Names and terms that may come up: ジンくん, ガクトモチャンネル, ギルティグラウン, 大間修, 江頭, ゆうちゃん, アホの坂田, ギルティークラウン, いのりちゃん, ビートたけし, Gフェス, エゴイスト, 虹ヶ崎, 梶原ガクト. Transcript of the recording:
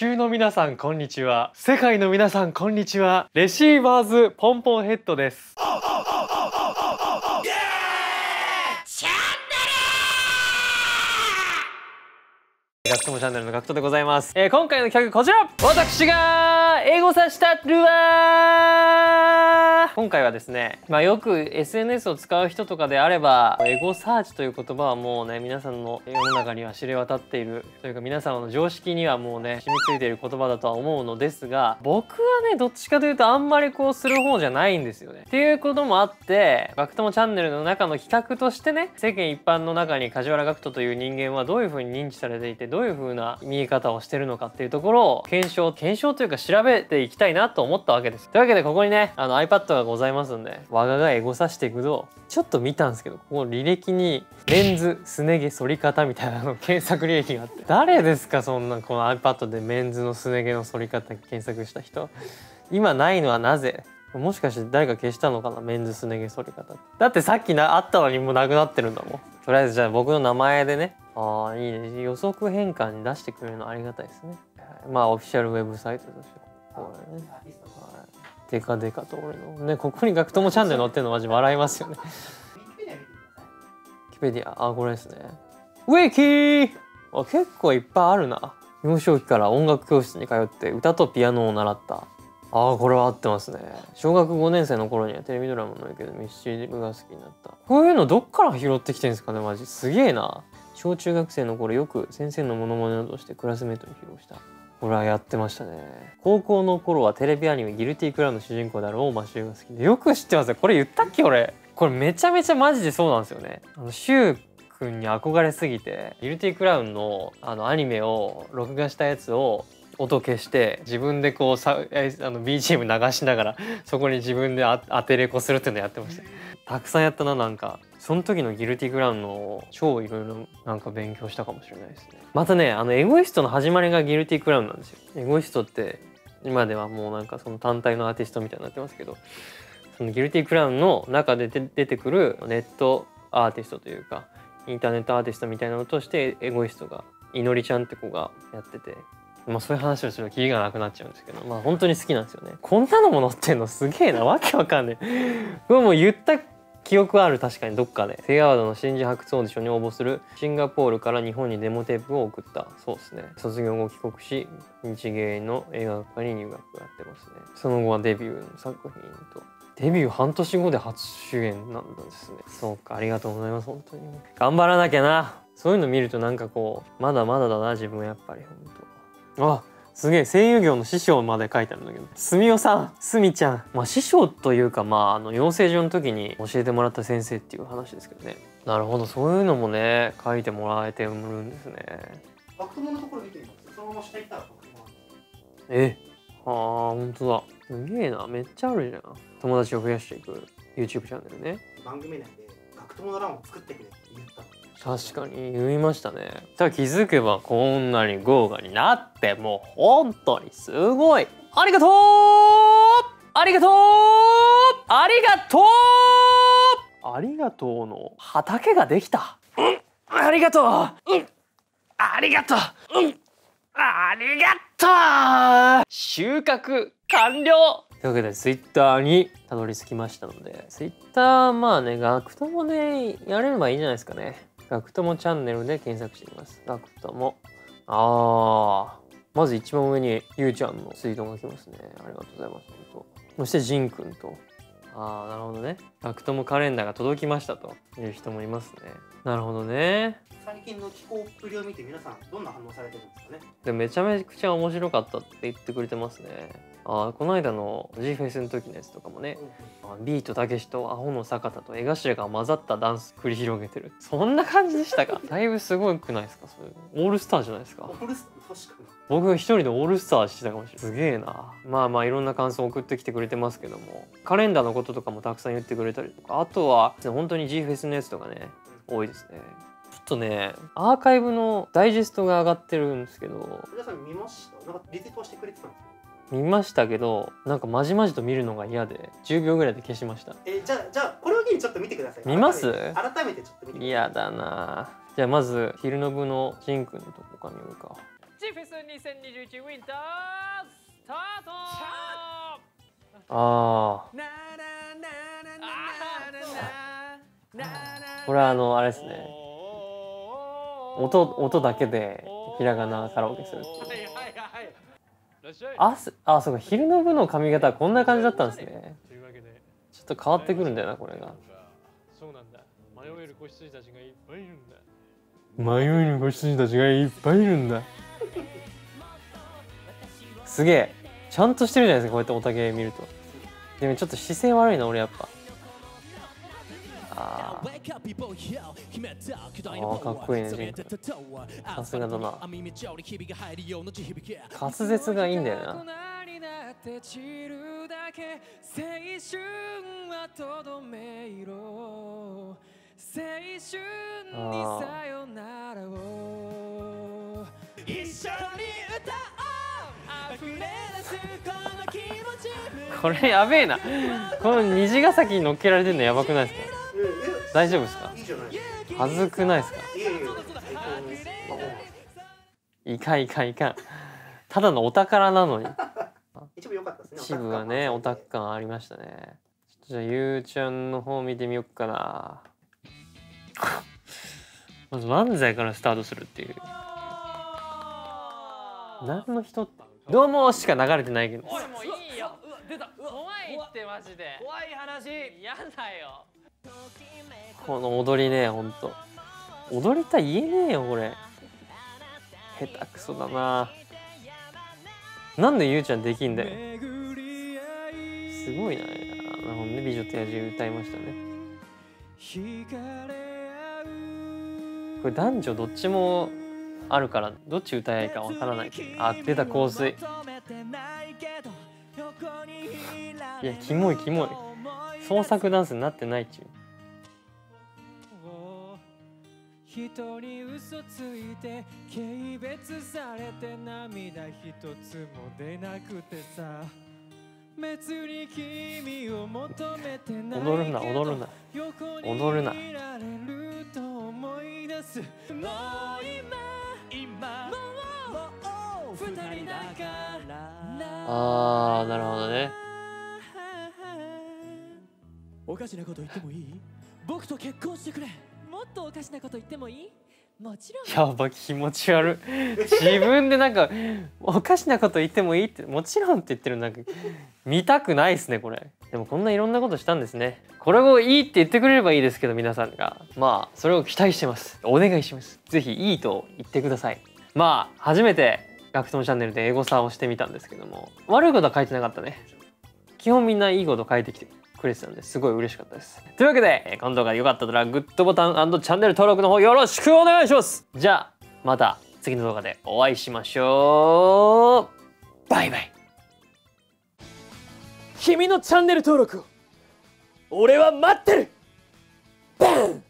球の皆さんこんにちは、世界の皆さんこんにちは、レシーバーズポンポンヘッドです。ガクトモチャンネルのガクトでございます。今回の企画こちら、私がエゴサしたるわー。今回はですね、よく SNS を使う人とかであれば、エゴサーチという言葉はもうね、皆さんの世の中には知れ渡っているというか、皆様の常識にはもうね、染みついている言葉だとは思うのですが、僕はね、どっちかというとあんまりこうする方じゃないんですよね。っていうこともあって、ガクトモチャンネルの中の企画としてね、世間一般の中に梶原ガクトという人間はどういう風に認知されていて、どういう風な見え方をしてるのかっていうところを検証というか調べていきたいなと思ったわけです。というわけでここにね、iPad がございますんで、我がエゴサしていくと、ちょっと見たんですけど、ここの履歴にレンズ、すね毛、剃り方みたいなの検索履歴があって、誰ですかそんな、この iPad でメンズのすね毛の剃り方検索した人。今ないのはなぜ？もしかして誰か消したのかな、メンズすね毛剃り方。だってさっきあったのにもうなくなってるんだもん。とりあえずじゃあ僕の名前でね、ああいいね、予測変換に出してくれるのありがたいですね。オフィシャルウェブサイトとしてこれね、デカデカと俺のね、ここにガクトモチャンネル載ってるのマジ笑いますよね。ウィキペディア、あ、これですね、ウィキー。あ、結構いっぱいあるな。幼少期から音楽教室に通って歌とピアノを習った。ああ、これは合ってますね。小学5年生の頃にはテレビドラマの影響でミスチルが好きになった。こういうのどっから拾ってきてるんですかね、マジすげえな。小中学生の頃、よく先生のモノマネなどしてクラスメートに披露した。これはやってましたね。高校の頃はテレビアニメ「ギルティークラウン」の主人公である大間修が好きで、よく知ってますね。これ言ったっけ俺。これめちゃめちゃマジでそうなんですよね。修君に憧れすぎて、ギルティークラウンのアニメを録画したやつを音消して自分でこうBGM 流しながらそこに自分で当てれこするっていうのやってました。たくさんやったな。なんかその時のギルティグラウンの超いろいろなんか勉強したかもしれないですね。またね、エゴイストの始まりがギルティグラウンなんですよ。エゴイストって今ではもうなんかその単体のアーティストみたいになってますけど、そのギルティグラウンの中で出てくるネットアーティストというかインターネットアーティストみたいなのとして、エゴイストがいのりちゃんって子がやってて。そういう話をするとキリがなくなっちゃうんですけど、本当に好きなんですよね。こんなのも載ってんのすげえな、わけわかんねえ。これもう言った記憶はある、確かにどっかで。セイアワードの新人発掘オーディションに応募する。シンガポールから日本にデモテープを送った。そうですね。卒業後帰国し、日芸の映画学科に入学やってますね。その後はデビューの作品と。デビュー半年後で初主演なんですね。そうか、ありがとうございます。本当に頑張らなきゃな。そういうの見るとなんかこう、まだまだだな自分は、やっぱり本当。あ、すげえ、声優業の師匠まで書いてあるんだけど、すみおさん、すみちゃん、師匠というか、養成所の時に教えてもらった先生っていう話ですけどね。なるほど、そういうのもね書いてもらえてるんですね。ガクトモのところ見てみます。そのまま下行ったらガクトモ。ほんとだ、すげえな、めっちゃあるじゃん。友達を増やしていく YouTube チャンネルね。番組内でガクトモの欄を作ってくれって言ったの。確かに言いましたね。ただ気づけばこんなに豪華になって、もう本当にすごい。ありがとう、ありがとう、ありがとう、ありがとうの畑ができた。うん、ありがとう、うん、ありがとう、うん、ありがとう。収穫完了。というわけでツイッターにたどり着きましたので、ツイッターガクトモでやれればいいんじゃないですかね。ガクトモチャンネルで検索してみます。ガクトモ。まず一番上にゆうちゃんのツイートが来ますね。ありがとうございます。そしてジンくんと。ああ、なるほどね。ガクトモカレンダーが届きましたという人もいますね。なるほどね。最近の気候っぷりを見て皆さんどんな反応されてるんですかね。でめちゃめちゃ面白かったって言ってくれてますね。この間の G フェスの時のやつとかもね、ビートたけしとアホの坂田と江頭が混ざったダンス繰り広げてる、そんな感じでしたか。だいぶすごくないですか、それ。オールスターじゃないですか。オールスター、確かに僕一人でオールスターしてたかもしれない。すげえな。いろんな感想送ってきてくれてますけども、カレンダーのこととかもたくさん言ってくれたりとか、あとは本当に G フェスのやつとかね、多いですね。ちょっとね、アーカイブのダイジェストが上がってるんですけど、皆さん見ました？なんかリツイートしてくれてたんですか？見ましたけど、なんかまじまじと見るのが嫌で10秒ぐらいで消しました。じゃあこれを機にちょっと見てください。見ます？改めてちょっと見てください。嫌だな。じゃあまず昼の部のジンくんのとこから見ようか。ッチフェス2021ウィンタースタート。これはあれですね、音だけでひらがなカラオケする。あ、そうか、昼の部の髪型はこんな感じだったんですね。ちょっと変わってくるんだよな、これが。そうなんだ。迷える子羊たちがいっぱいいるんだ。迷える子羊たちがいっぱいいるんだ。すげえ、ちゃんとしてるじゃないですか、こうやっておたけ見ると。でもちょっと姿勢悪いな、俺やっぱ。かっこいいね。さすがだな。滑舌がいいんだよな。これやべえな。この虹ヶ崎に乗っけられてるのやばくないですか？大丈夫ですか？恥ずくないですか？いかんいかんいかん。ただのお宝なのに。一部はね、オタク感ありましたね。じゃあゆうちゃんの方見てみよっかな。まず漫才からスタートするっていう。何の人？どうもしか流れてないけど。おいもういいよ。出た。怖いってマジで。怖い話。やだよ。この踊りね、ほんと踊りたい言えねえよ、これ下手くそだな。なんでゆうちゃんできんだよ、すごいな。ほんで美女と野獣歌いましたね。これ男女どっちもあるからどっち歌えないかわからない。あ、出た香水。いや、キモいキモい。創作ダンスになってないっちゅう。人に嘘ついて軽蔑されて涙一つも出なくてさ、別に君を求めてないけど踊るな踊るな踊るな。ああ、なるほどね。おかしなこと言ってもいい？僕と結婚してくれ。もっとおかしなこと言ってもいい？もちろん。やば、気持ち悪い。自分でなんかおかしなこと言ってもいいって、もちろんって言ってる。なんか見たくないですね、これ。でもこんないろんなことしたんですね。これをいいって言ってくれればいいですけど、皆さんがまあそれを期待してます。お願いします。ぜひいいと言ってください。まあ初めてガクトンチャンネルでエゴサをしてみたんですけども、悪いことは書いてなかったね。基本みんないいこと書いてきてくれてたんですごい嬉しかったです。というわけで、この動画が良かったらグッドボタン&チャンネル登録の方よろしくお願いします。じゃあまた次の動画でお会いしましょう。バイバイ。君のチャンネル登録を俺は待ってる。バン。